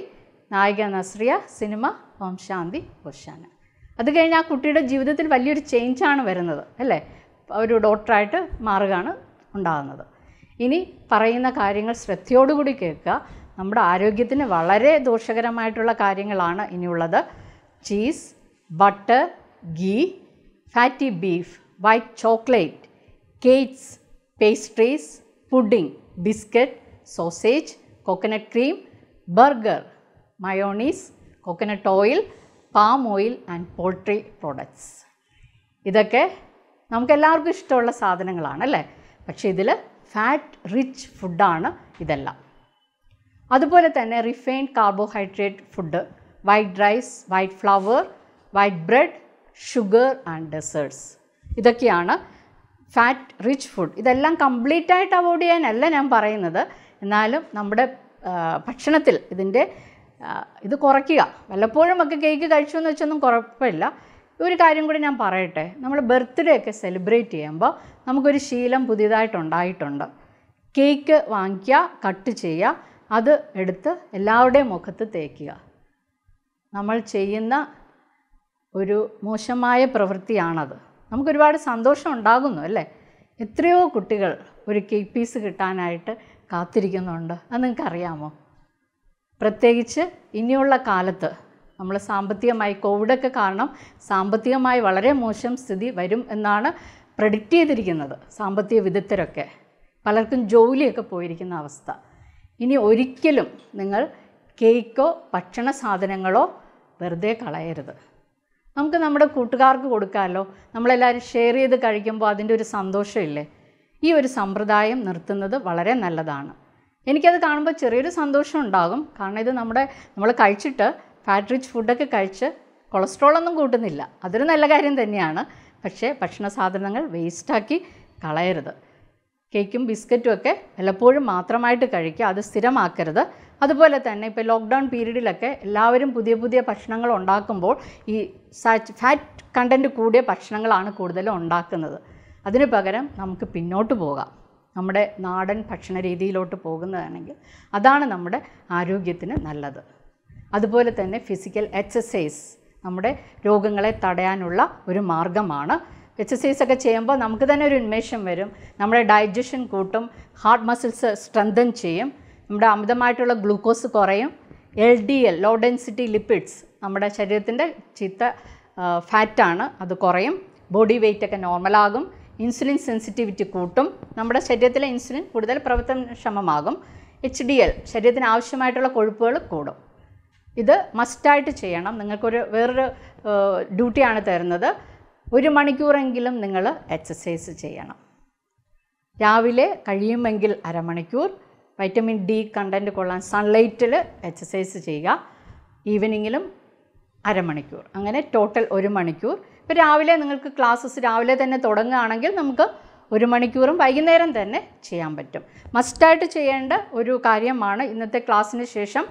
നായിക നസ്രിയ, സിനിമ ഓം ശാന്തി ഓശാന. അത് കഴിഞ്ഞ് ആ കുട്ടിയുടെ ജീവിതത്തിൽ വലിയൊരു ചേഞ്ചാണ് വരുന്നത് അല്ലേ. ഒരു ഡോക്ടറായിട്ട് മാറുകയാണ് ഉണ്ടാകുന്നത്. ഇനി പറയുന്ന കാര്യങ്ങൾ ശ്രദ്ധയോടുകൂടി കേൾക്കുക. നമ്മുടെ ആരോഗ്യത്തിന് വളരെ ദോഷകരമായിട്ടുള്ള കാര്യങ്ങളാണ് ഇനിയുള്ളത്. Cheese, butter, ghee, fatty beef, white chocolate, cakes, pastries, pudding, biscuit, sausage, coconut cream, burger, mayonnaise, coconut oil, palm oil and poultry products. ഇതൊക്കെ നമുക്കെല്ലാവർക്കും ഇഷ്ടമുള്ള സാധനങ്ങളാണ് അല്ലേ. പക്ഷേ ഇതിൽ ഫാറ്റ് റിച്ച് ഫുഡാണ് ഇതെല്ലാം. അതുപോലെ തന്നെ refined carbohydrate food, white rice, white flour, white bread, sugar and desserts. ഇതൊക്കെയാണ് ഫാറ്റ് റിച്ച് ഫുഡ്. ഇതെല്ലാം കംപ്ലീറ്റ് ആയിട്ട് അവോയ്ഡ് ചെയ്യാനല്ല ഞാൻ പറയുന്നത്. എന്നാലും നമ്മുടെ ഭക്ഷണത്തിൽ ഇത് കുറയ്ക്കുക. വല്ലപ്പോഴും ഒക്കെ കേക്ക് കഴിച്ചു എന്ന് വെച്ചൊന്നും കുഴപ്പമില്ല. ഒരു കാര്യം കൂടി ഞാൻ പറയട്ടെ, നമ്മൾ ബർത്ത്ഡേ ഒക്കെ സെലിബ്രേറ്റ് ചെയ്യുമ്പോൾ നമുക്കൊരു ശീലം പുതിയതായിട്ടുണ്ടായിട്ടുണ്ട്. കേക്ക് വാങ്ങിക്കുക, കട്ട് ചെയ്യുക, അത് എടുത്ത് എല്ലാവരുടെയും മുഖത്ത് തേക്കുക. നമ്മൾ ചെയ്യുന്ന ഒരു മോശമായ പ്രവൃത്തിയാണത്. നമുക്കൊരുപാട് സന്തോഷം ഉണ്ടാകുന്നു അല്ലേ. എത്രയോ കുട്ടികൾ ഒരു കേക്ക് പീസ് കിട്ടാനായിട്ട് കാത്തിരിക്കുന്നുണ്ട്. അത് നിങ്ങൾക്കറിയാമോ? പ്രത്യേകിച്ച് ഇനിയുള്ള കാലത്ത് നമ്മൾ സാമ്പത്തികമായി, കോവിഡൊക്കെ കാരണം സാമ്പത്തികമായി വളരെ മോശം സ്ഥിതി വരും എന്നാണ് പ്രെഡിക്റ്റ് ചെയ്തിരിക്കുന്നത് സാമ്പത്തിക വിദഗ്ധരൊക്കെ. പലർക്കും ജോലിയൊക്കെ പോയിരിക്കുന്ന അവസ്ഥ. ഇനി ഒരിക്കലും നിങ്ങൾ കേക്കോ ഭക്ഷണ സാധനങ്ങളോ വെറുതെ കളയരുത്. നമുക്ക് നമ്മുടെ കൂട്ടുകാർക്ക് കൊടുക്കാമല്ലോ. നമ്മളെല്ലാവരും ഷെയർ ചെയ്ത് കഴിക്കുമ്പോൾ അതിൻ്റെ ഒരു സന്തോഷമില്ലേ. ഈ ഒരു സമ്പ്രദായം നിർത്തുന്നത് വളരെ നല്ലതാണ്. എനിക്കത് കാണുമ്പോൾ ചെറിയൊരു സന്തോഷം ഉണ്ടാകും. കാരണം ഇത് നമ്മൾ കഴിച്ചിട്ട് ഫാറ്റ് റിച്ച് ഫുഡൊക്കെ കഴിച്ച് കൊളസ്ട്രോളൊന്നും കൂട്ടുന്നില്ല. അതൊരു നല്ല കാര്യം തന്നെയാണ്. പക്ഷേ ഭക്ഷണ സാധനങ്ങൾ വേസ്റ്റാക്കി കളയരുത്. കേക്കും ബിസ്ക്കറ്റും ഒക്കെ വല്ലപ്പോഴും മാത്രമായിട്ട് കഴിക്കുക, അത് സ്ഥിരമാക്കരുത്. അതുപോലെ തന്നെ ഇപ്പോൾ ലോക്ക്ഡൗൺ പീരീഡിലൊക്കെ എല്ലാവരും പുതിയ പുതിയ ഭക്ഷണങ്ങൾ ഉണ്ടാക്കുമ്പോൾ ഈ ഫാറ്റ് കണ്ടൻറ്റ് കൂടിയ ഭക്ഷണങ്ങളാണ് കൂടുതലും ഉണ്ടാക്കുന്നത്. അതിന് പകരം നമുക്ക് പിന്നോട്ട് പോകാം. നമ്മുടെ നാടൻ ഭക്ഷണ രീതിയിലോട്ട് പോകുന്നതാണെങ്കിൽ അതാണ് നമ്മുടെ ആരോഗ്യത്തിന് നല്ലത്. അതുപോലെ തന്നെ ഫിസിക്കൽ എക്സസൈസ് നമ്മുടെ രോഗങ്ങളെ തടയാനുള്ള ഒരു മാർഗമാണ്. എക്സസൈസൊക്കെ ചെയ്യുമ്പോൾ നമുക്ക് തന്നെ ഒരു ഉന്മേഷം വരും, നമ്മുടെ ഡൈജഷൻ കൂട്ടും, ഹാർട്ട് മസിൽസ് സ്ട്രെങ്തൻ ചെയ്യും, നമ്മുടെ അമിതമായിട്ടുള്ള ഗ്ലൂക്കോസ് കുറയും. LDL, low density lipids, നമ്മുടെ ശരീരത്തിന്റെ ചീത്ത ഫാറ്റ് ആണ്, അത് കുറയും, ബോഡി weight ഒക്കെ നോർമൽ ആകും, ഇൻസുലിൻ സെൻസിറ്റിവിറ്റി കൂട്ടും, നമ്മുടെ ശരീരത്തിലെ ഇൻസുലിൻ കൂടുതൽ പ്രവർത്തനക്ഷമമാകും, HDL ശരീരത്തിന് ആവശ്യമായിട്ടുള്ള കൊഴുപ്പുകൾ കൂടും. ഇത് മസ്റ്റ് ആയിട്ട് ചെയ്യണം. നിങ്ങൾക്ക് ഒരു വേറൊരു ഡ്യൂട്ടി ആണ് തരുന്നത്, ഒരു മണിക്കൂറെങ്കിലും നിങ്ങൾ എക്സസൈസ് ചെയ്യണം. രാവിലെ കഴിയുമെങ്കിൽ അരമണിക്കൂർ, വൈറ്റമിൻ ഡി കണ്ടന്റ് കൊള്ളാൻ സൺലൈറ്റിൽ എക്സസൈസ് ചെയ്യുക, ഈവനിങ്ങിലും അരമണിക്കൂർ, അങ്ങനെ ടോട്ടൽ ഒരു മണിക്കൂർ. ഇപ്പോൾ രാവിലെ നിങ്ങൾക്ക് ക്ലാസ്സസ് രാവിലെ തന്നെ തുടങ്ങുകയാണെങ്കിൽ നമുക്ക് ഒരു മണിക്കൂറും വൈകുന്നേരം തന്നെ ചെയ്യാൻ പറ്റും. മസ്റ്റായിട്ട് ചെയ്യേണ്ട ഒരു കാര്യമാണ്. ഇന്നത്തെ ക്ലാസ്സിന് ശേഷം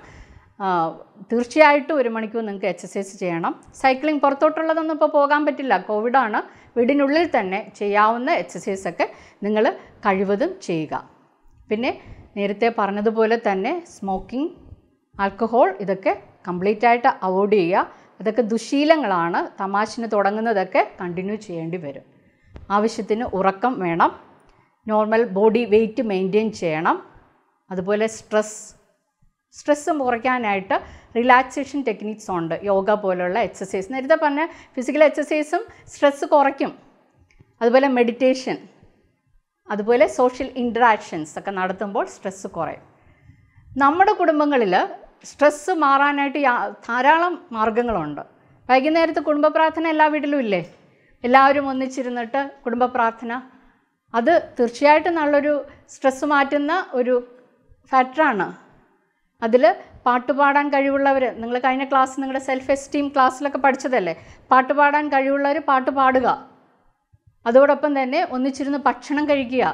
തീർച്ചയായിട്ടും ഒരു മണിക്കൂർ നിങ്ങൾക്ക് എക്സസൈസ് ചെയ്യണം. സൈക്ലിംഗ്, പുറത്തോട്ടുള്ളതൊന്നും ഇപ്പോൾ പോകാൻ പറ്റില്ല, കോവിഡാണ്. വീടിനുള്ളിൽ തന്നെ ചെയ്യാവുന്ന എക്സസൈസൊക്കെ നിങ്ങൾ കഴിവതും ചെയ്യുക. പിന്നെ നേരത്തെ പറഞ്ഞതുപോലെ തന്നെ സ്മോക്കിംഗ്, ആൽക്കഹോൾ, ഇതൊക്കെ കംപ്ലീറ്റ് ആയിട്ട് അവോയ്ഡ് ചെയ്യുക. അതൊക്കെ ദുശീലങ്ങളാണ്, തമാശന് തുടങ്ങുന്നതൊക്കെ കണ്ടിന്യൂ ചെയ്യേണ്ടി വരും. ആവശ്യത്തിന് ഉറക്കം വേണം, നോർമൽ ബോഡി വെയ്റ്റ് മെയിൻറ്റെയിൻ ചെയ്യണം. അതുപോലെ സ്ട്രെസ്സും കുറയ്ക്കാനായിട്ട് റിലാക്സേഷൻ ടെക്നിക്സ് ഉണ്ട്, യോഗ പോലുള്ള എക്സസൈസ്. നേരത്തെ പറഞ്ഞ ഫിസിക്കൽ എക്സസൈസും സ്ട്രെസ്സ് കുറയ്ക്കും. അതുപോലെ മെഡിറ്റേഷൻ, അതുപോലെ സോഷ്യൽ ഇൻറ്ററാക്ഷൻസ് ഒക്കെ നടത്തുമ്പോൾ സ്ട്രെസ്സ് കുറയും. നമ്മുടെ കുടുംബങ്ങളിൽ സ്ട്രെസ്സ് മാറാനായിട്ട് ധാരാളം മാർഗങ്ങളുണ്ട്. വൈകുന്നേരത്ത് കുടുംബ പ്രാർത്ഥന എല്ലാ വീട്ടിലും ഇല്ലേ? എല്ലാവരും ഒന്നിച്ചിരുന്നിട്ട് കുടുംബ പ്രാർത്ഥന, അത് തീർച്ചയായിട്ടും നല്ലൊരു സ്ട്രെസ്സ് മാറ്റുന്ന ഒരു ഫാക്ടറാണ്. അതിൽ പാട്ടുപാടാൻ കഴിവുള്ളവർ, നിങ്ങൾ കഴിഞ്ഞ ക്ലാസ് നിങ്ങളുടെ സെൽഫ് എസ്റ്റീം ക്ലാസ്സിലൊക്കെ പഠിച്ചതല്ലേ, പാട്ടുപാടാൻ കഴിവുള്ളവർ പാട്ട് പാടുക. അതോടൊപ്പം തന്നെ ഒന്നിച്ചിരുന്ന് ഭക്ഷണം കഴിക്കുക.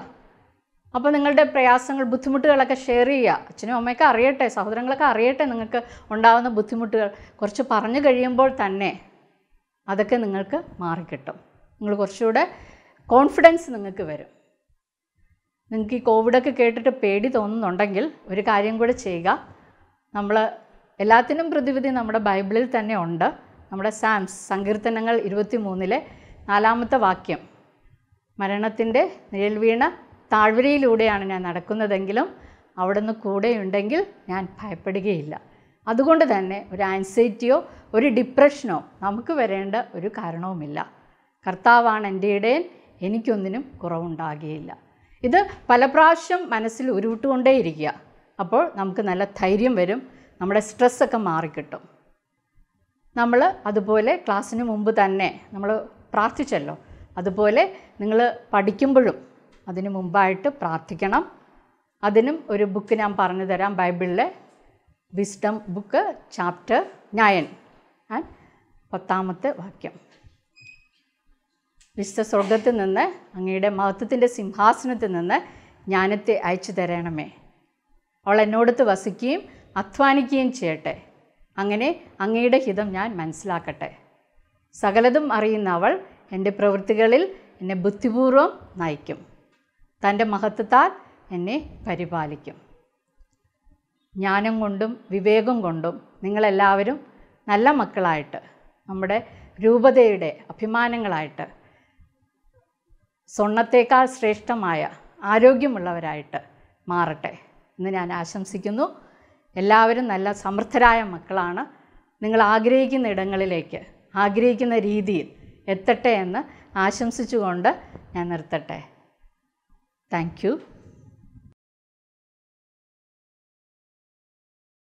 അപ്പോൾ നിങ്ങളുടെ പ്രയാസങ്ങൾ, ബുദ്ധിമുട്ടുകളൊക്കെ ഷെയർ ചെയ്യുക. അച്ഛനും അമ്മയൊക്കെ അറിയട്ടെ, സഹോദരങ്ങളൊക്കെ അറിയട്ടെ നിങ്ങൾക്ക് ഉണ്ടാകുന്ന ബുദ്ധിമുട്ടുകൾ. കുറച്ച് പറഞ്ഞു കഴിയുമ്പോൾ തന്നെ അതൊക്കെ നിങ്ങൾക്ക് മാറിക്കിട്ടും. നിങ്ങൾ കുറച്ചുകൂടെ കോൺഫിഡൻസ് നിങ്ങൾക്ക് വരും. നിങ്ങൾക്ക് ഈ കോവിഡൊക്കെ കേട്ടിട്ട് പേടി തോന്നുന്നുണ്ടെങ്കിൽ ഒരു കാര്യം കൂടെ ചെയ്യുക. നമ്മൾ എല്ലാത്തിനും പ്രതിവിധി നമ്മുടെ ബൈബിളിൽ തന്നെ ഉണ്ട്. നമ്മുടെ സങ്കീർത്തനങ്ങൾ 23 4ാമത്തെ വാക്യം, മരണത്തിൻ്റെ നിഴൽ വീണ താഴ്വരയിലൂടെയാണ് ഞാൻ നടക്കുന്നതെങ്കിലും അവിടുന്ന് കൂടെയുണ്ടെങ്കിൽ ഞാൻ ഭയപ്പെടുകയില്ല. അതുകൊണ്ട് തന്നെ ഒരു ആൻസൈറ്റിയോ ഒരു ഡിപ്രഷനോ നമുക്ക് വരേണ്ട ഒരു കാരണവുമില്ല. കർത്താവാണ് എൻ്റെ ഇടയൻ, എനിക്കൊന്നിനും കുറവുണ്ടാകുകയില്ല. ഇത് പല പ്രാവശ്യം മനസ്സിൽ ഉരുവിട്ടുകൊണ്ടേയിരിക്കുക. അപ്പോൾ നമുക്ക് നല്ല ധൈര്യം വരും, നമ്മുടെ സ്ട്രെസ്സൊക്കെ മാറിക്കിട്ടും. നമ്മൾ അതുപോലെ ക്ലാസ്സിന് മുമ്പ് തന്നെ നമ്മൾ പ്രാർത്ഥിച്ചല്ലോ, അതുപോലെ നിങ്ങൾ പഠിക്കുമ്പോഴും അതിന് മുമ്പായിട്ട് പ്രാർത്ഥിക്കണം. അതിനും ഒരു ബുക്ക് ഞാൻ പറഞ്ഞു തരാം, ബൈബിളിലെ വിസ്ഡം ബുക്ക്, ചാപ്റ്റർ 9:10 വാക്യം. വിശുദ്ധ സ്വർഗത്തിൽ നിന്ന്, അങ്ങയുടെ മഹത്വത്തിൻ്റെ സിംഹാസനത്തിൽ നിന്ന് ജ്ഞാനത്തെ അയച്ചു തരണമേ. അവൾ എന്നോടത്ത് വസിക്കുകയും അധ്വാനിക്കുകയും ചെയ്യട്ടെ. അങ്ങനെ അങ്ങയുടെ ഹിതം ഞാൻ മനസ്സിലാക്കട്ടെ. സകലതും അറിയുന്ന അവൾ എൻ്റെ പ്രവൃത്തികളിൽ എന്നെ ബുദ്ധിപൂർവ്വം നയിക്കും. തൻ്റെ മഹത്വത്താൽ എന്നെ പരിപാലിക്കും. ജ്ഞാനം കൊണ്ടും വിവേകം കൊണ്ടും നിങ്ങളെല്ലാവരും നല്ല മക്കളായിട്ട്, നമ്മുടെ രൂപതയുടെ അഭിമാനങ്ങളായിട്ട്, സ്വർണത്തേക്കാൾ ശ്രേഷ്ഠമായ ആരോഗ്യമുള്ളവരായിട്ട് മാറട്ടെ എന്ന് ഞാൻ ആശംസിക്കുന്നു. എല്ലാവരും നല്ല സമർത്ഥരായ മക്കളാണ്. നിങ്ങൾ ആഗ്രഹിക്കുന്ന ഇടങ്ങളിലേക്ക് ആഗ്രഹിക്കുന്ന രീതിയിൽ എത്തട്ടെ എന്ന് ആശംസിച്ചുകൊണ്ട് ഞാൻ നിർത്തട്ടെ. Thank U.